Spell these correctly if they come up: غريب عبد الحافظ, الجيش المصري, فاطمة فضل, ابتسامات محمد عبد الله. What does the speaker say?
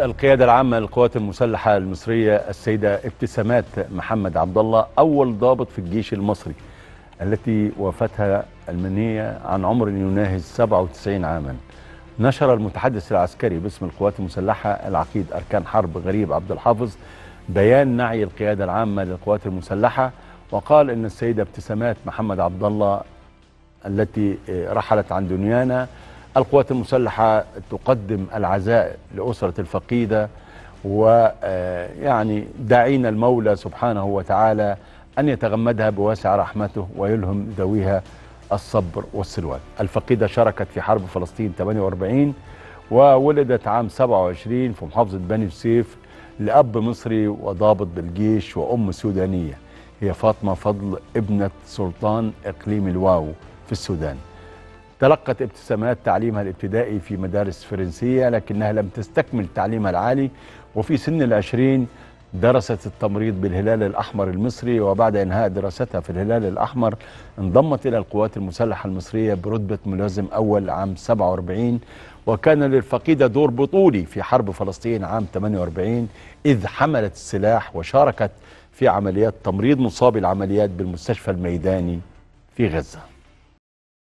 القيادة العامة للقوات المسلحة المصرية السيدة ابتسامات محمد عبد الله أول ضابط في الجيش المصري التي وفاتها المنية عن عمر يناهز 97 عاما. نشر المتحدث العسكري باسم القوات المسلحة العقيد أركان حرب غريب عبد الحافظ بيان نعي القيادة العامة للقوات المسلحة، وقال إن السيدة ابتسامات محمد عبد الله التي رحلت عن دنيانا القوات المسلحة تقدم العزاء لأسرة الفقيدة، ويعني داعين المولى سبحانه وتعالى أن يتغمدها بواسع رحمته ويلهم ذويها الصبر والسلوان. الفقيدة شاركت في حرب فلسطين 48 وولدت عام 27 في محافظة بني سويف لأب مصري وضابط بالجيش وأم سودانية، هي فاطمة فضل ابنة سلطان إقليم الواو في السودان. تلقت ابتسامات تعليمها الابتدائي في مدارس فرنسية لكنها لم تستكمل تعليمها العالي، وفي سن 20 درست التمريض بالهلال الأحمر المصري، وبعد إنهاء دراستها في الهلال الأحمر انضمت إلى القوات المسلحة المصرية برتبة ملازم أول عام 47، وكان للفقيدة دور بطولي في حرب فلسطين عام 48 إذ حملت السلاح وشاركت في عمليات تمريض مصابي العمليات بالمستشفى الميداني في غزة.